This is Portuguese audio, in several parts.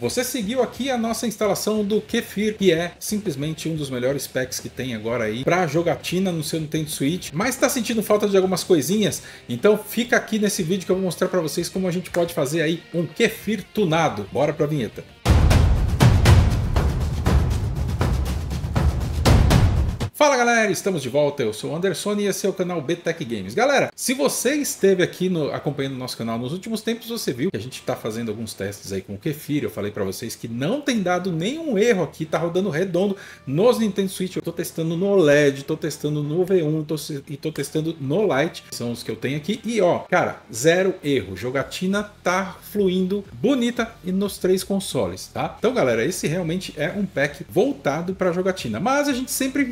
Você seguiu aqui a nossa instalação do Kefir, que é simplesmente um dos melhores packs que tem agora aí para jogatina no seu Nintendo Switch, mas está sentindo falta de algumas coisinhas, então fica aqui nesse vídeo que eu vou mostrar para vocês como a gente pode fazer aí um Kefir tunado. Bora para a vinheta. Fala galera, estamos de volta, eu sou o Anderson e esse é o canal BTech Games. Galera, se você esteve aqui acompanhando o nosso canal nos últimos tempos, você viu que a gente está fazendo alguns testes aí com o Kefir. Eu falei para vocês que não tem dado nenhum erro aqui, tá rodando redondo nos Nintendo Switch. Eu tô testando no OLED, tô testando no V1 e tô testando no Lite, são os que eu tenho aqui. E ó, cara, zero erro, jogatina tá fluindo bonita e nos três consoles, tá? Então galera, esse realmente é um pack voltado para jogatina, mas a gente sempre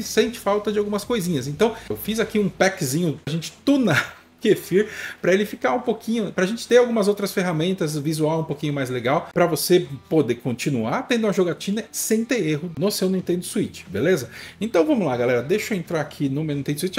falta de algumas coisinhas, então eu fiz aqui um packzinho pra gente tunar Kefir, para ele ficar um pouquinho, para a gente ter algumas outras ferramentas, visual um pouquinho mais legal, para você poder continuar tendo uma jogatina sem ter erro no seu Nintendo Switch, beleza? Então vamos lá galera, deixa eu entrar aqui no meu Nintendo Switch.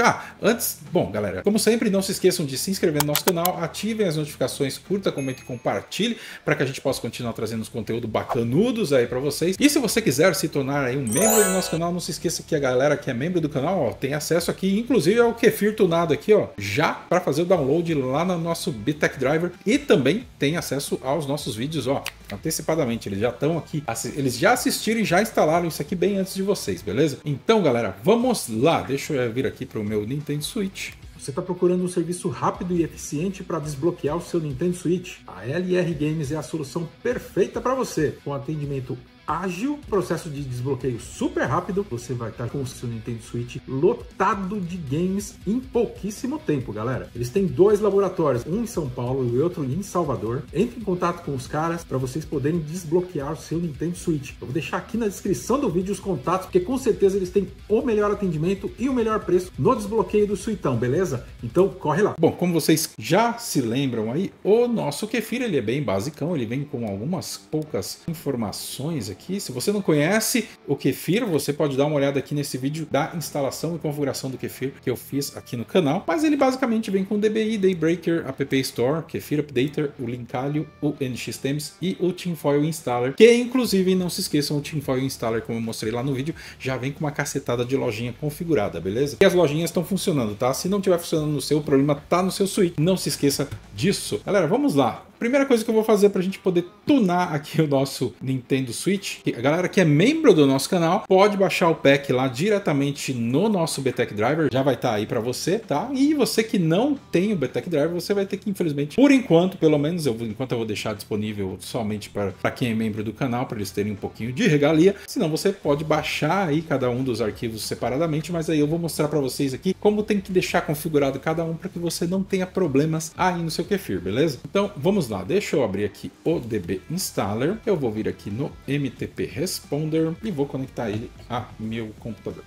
Bom galera, como sempre, não se esqueçam de se inscrever no nosso canal, ativem as notificações, curta, comente e compartilhe, para que a gente possa continuar trazendo os conteúdos bacanudos aí para vocês. E se você quiser se tornar aí um membro do nosso canal, não se esqueça que a galera que é membro do canal, ó, tem acesso aqui, inclusive ao Kefir tunado aqui, ó, já para fazer o download lá no nosso BTech Driver, e também tem acesso aos nossos vídeos, ó, antecipadamente. Eles já estão aqui, eles já assistiram e já instalaram isso aqui bem antes de vocês, beleza? Então galera, vamos lá, deixa eu vir aqui para o meu Nintendo Switch. Você está procurando um serviço rápido e eficiente para desbloquear o seu Nintendo Switch? A LR Games é a solução perfeita para você, com atendimento ágil, processo de desbloqueio super rápido. Você vai estar com o seu Nintendo Switch lotado de games em pouquíssimo tempo, galera. Eles têm dois laboratórios, um em São Paulo e outro em Salvador. Entre em contato com os caras para vocês poderem desbloquear o seu Nintendo Switch. Eu vou deixar aqui na descrição do vídeo os contatos, porque com certeza eles têm o melhor atendimento e o melhor preço no desbloqueio do Switchão, beleza? Então corre lá. Bom, como vocês já se lembram aí, o nosso Kefir, ele é bem basicão, ele vem com algumas poucas informações aqui. Se você não conhece o Kefir, você pode dar uma olhada aqui nesse vídeo da instalação e configuração do Kefir que eu fiz aqui no canal, mas ele basicamente vem com DBI, Daybreaker, App Store, Kefir Updater, o Linkalho, o NXThemes e o Tinfoil Installer, que inclusive, não se esqueçam, o Tinfoil Installer, como eu mostrei lá no vídeo, já vem com uma cacetada de lojinha configurada, beleza? E as lojinhas estão funcionando, tá? Se não estiver funcionando no seu, o problema tá no seu Switch, não se esqueça disso. Galera, vamos lá. Primeira coisa que eu vou fazer para a gente poder tunar aqui o nosso Nintendo Switch, a galera que é membro do nosso canal pode baixar o pack lá diretamente no nosso BTech Driver, já vai estar aí para você, tá? E você que não tem o BTech Driver, você vai ter que, infelizmente, por enquanto, pelo menos, eu vou deixar disponível somente para quem é membro do canal, para eles terem um pouquinho de regalia. Senão você pode baixar aí cada um dos arquivos separadamente, mas aí eu vou mostrar para vocês aqui como tem que deixar configurado cada um para que você não tenha problemas aí no seu Kefir, beleza? Então, vamos lá. Deixa eu abrir aqui o DB Installer, eu vou vir aqui no MTP Responder e vou conectar ele a meu computador.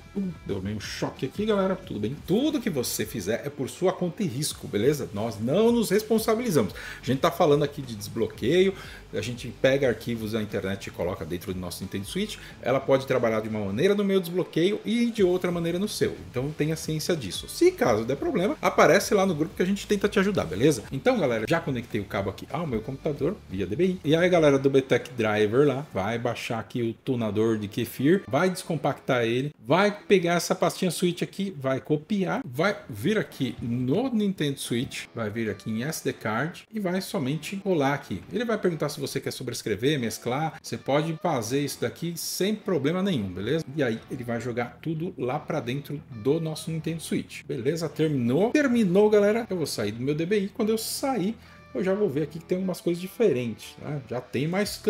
Deu meio choque aqui, galera. Tudo bem? Tudo que você fizer é por sua conta e risco, beleza? Nós não nos responsabilizamos. A gente tá falando aqui de desbloqueio, a gente pega arquivos da internet e coloca dentro do nosso Nintendo Switch. Ela pode trabalhar de uma maneira no meu desbloqueio e de outra maneira no seu. Então tenha ciência disso. Se caso der problema, aparece lá no grupo que a gente tenta te ajudar, beleza? Então, galera, já conectei o cabo aqui ao meu computador via DBI. E aí, galera do BTech Driver lá, vai baixar aqui o tunador de Kefir, vai descompactar ele, vai pegar essa pastinha Switch aqui, vai copiar, vai vir aqui no Nintendo Switch, vai vir aqui em SD Card e vai somente rolar aqui. Ele vai perguntar se você quer sobrescrever, mesclar, você pode fazer isso daqui sem problema nenhum, beleza? E aí ele vai jogar tudo lá para dentro do nosso Nintendo Switch, beleza? Terminou, galera. Eu vou sair do meu DBI. Quando eu sair, eu já vou ver aqui que tem algumas coisas diferentes, né? Já tem mais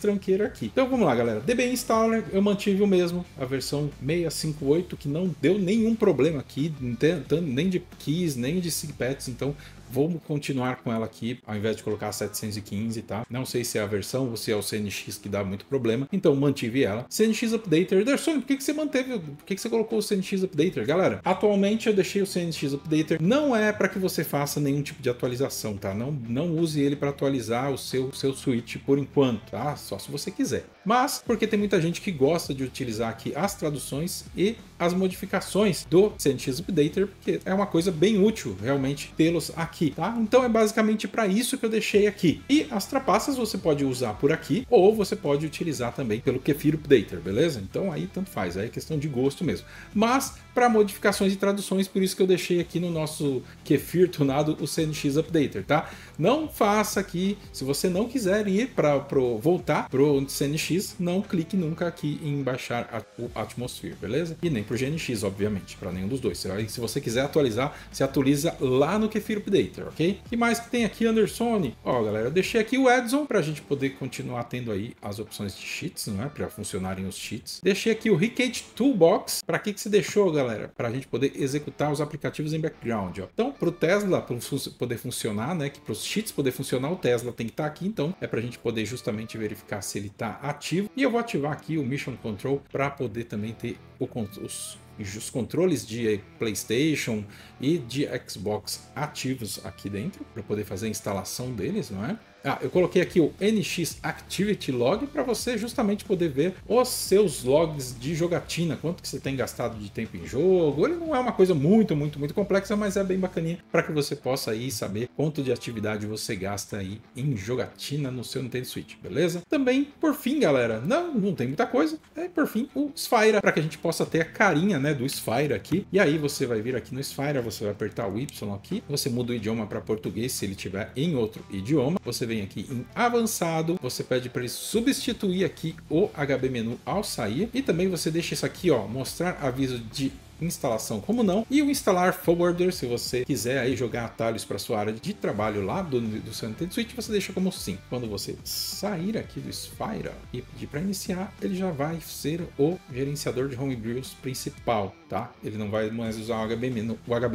tranqueira aqui. Então vamos lá, galera. DB Installer, eu mantive o mesmo, a versão 658, que não deu nenhum problema aqui, nem de keys, nem de sigpets, então vamos continuar com ela aqui, ao invés de colocar a 715, tá? Não sei se é a versão ou se é o CNX que dá muito problema, então mantive ela. CNX Updater. Ederson, por que você manteve? Por que você colocou o CNX Updater? Galera, atualmente eu deixei o CNX Updater. Não é para que você faça nenhum tipo de atualização, tá? Não use ele para atualizar o seu Switch por enquanto, tá? Só se você quiser. Mas, porque tem muita gente que gosta de utilizar aqui as traduções e as modificações do CNX Updater, porque é uma coisa bem útil, realmente, tê-los aqui aqui, tá? Então é basicamente para isso que eu deixei aqui. E as trapaças você pode usar por aqui ou você pode utilizar também pelo Kefir Updater, beleza? Então aí tanto faz, aí é questão de gosto mesmo. Mas para modificações e traduções, por isso que eu deixei aqui no nosso Kefir tunado o CNX Updater, tá? Não faça aqui, se você não quiser ir para voltar pro CNX, não clique nunca aqui em baixar o Atmosphere, beleza? E nem pro GNX, obviamente, para nenhum dos dois. Se você quiser atualizar, se atualiza lá no Kefir Updater, ok? O que mais que tem aqui, Anderson? Ó, galera, eu deixei aqui o Edson para a gente poder continuar tendo aí as opções de cheats, não é? Para funcionarem os cheats. Deixei aqui o Ricate Toolbox. Para que você deixou, galera? Para a gente poder executar os aplicativos em background, ó. Então, pro Tesla poder funcionar, né? Que para os cheats poder funcionar, o Tesla tem que estar aqui. Então, é para a gente poder justamente verificar se ele está ativo. E eu vou ativar aqui o Mission Control para poder também ter os controles de PlayStation e de Xbox ativos aqui dentro, para poder fazer a instalação deles, não é? Ah, eu coloquei aqui o NX Activity Log para você justamente poder ver os seus logs de jogatina, quanto que você tem gastado de tempo em jogo. Ele não é uma coisa muito complexa, mas é bem bacaninha para que você possa aí saber quanto de atividade você gasta aí em jogatina no seu Nintendo Switch, beleza? Também, por fim, galera, não tem muita coisa, por fim, o Spire, para que a gente possa ter a carinha, né, do Spire aqui. E aí você vai vir aqui no Spire, você vai apertar o Y aqui, você muda o idioma para português se ele tiver em outro idioma, você vem aqui em avançado, você pede para ele substituir aqui o HB menu ao sair, e também você deixa isso aqui, ó, mostrar aviso de instalação como não, e o instalar forwarder, se você quiser aí jogar atalhos para sua área de trabalho lá do seu Nintendo Switch, você deixa como sim. Quando você sair aqui do Spire e pedir para iniciar, ele já vai ser o gerenciador de homebrews principal, tá? Ele não vai mais usar o HB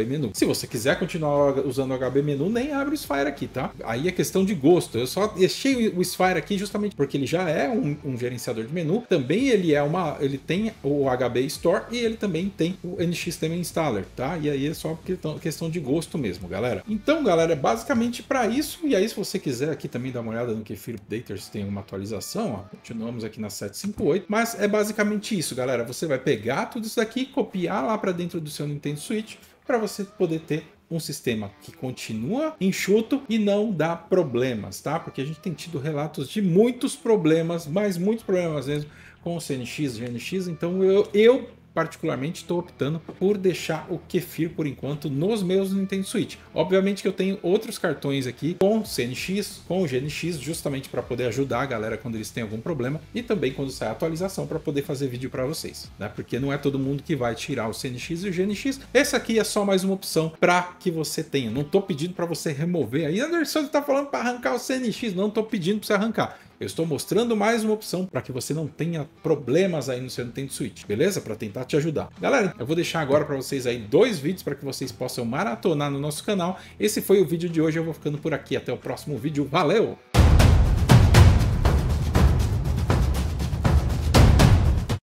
menu. Se você quiser continuar usando o HB menu, nem abre o Spire aqui, tá? Aí é questão de gosto. Eu só deixei o Spire aqui justamente porque ele já é um gerenciador de menu, também ele tem o HB Store e ele também tem o NX System Installer, tá? E aí é só questão de gosto mesmo, galera. Então, galera, basicamente para isso. E aí, se você quiser aqui também dar uma olhada no Kefir Updater, se tem uma atualização, ó, continuamos aqui na 758, mas é basicamente isso, galera. Você vai pegar tudo isso aqui, copiar lá para dentro do seu Nintendo Switch, para você poder ter um sistema que continua enxuto e não dá problemas, tá? Porque a gente tem tido relatos de muitos problemas, mas muitos problemas mesmo, com o CNX, GNX, então eu particularmente estou optando por deixar o Kefir por enquanto nos meus Nintendo Switch. Obviamente que eu tenho outros cartões aqui com CNX, com GNX, justamente para poder ajudar a galera quando eles têm algum problema e também quando sai a atualização para poder fazer vídeo para vocês, né? Porque não é todo mundo que vai tirar o CNX e o GNX. Essa aqui é só mais uma opção para que você tenha. Não estou pedindo para você remover. Aí Anderson está falando para arrancar o CNX. Não estou pedindo para você arrancar. Eu estou mostrando mais uma opção para que você não tenha problemas aí no seu Nintendo Switch, beleza? Para tentar te ajudar. Galera, eu vou deixar agora para vocês aí 2 vídeos para que vocês possam maratonar no nosso canal. Esse foi o vídeo de hoje, eu vou ficando por aqui. Até o próximo vídeo, valeu!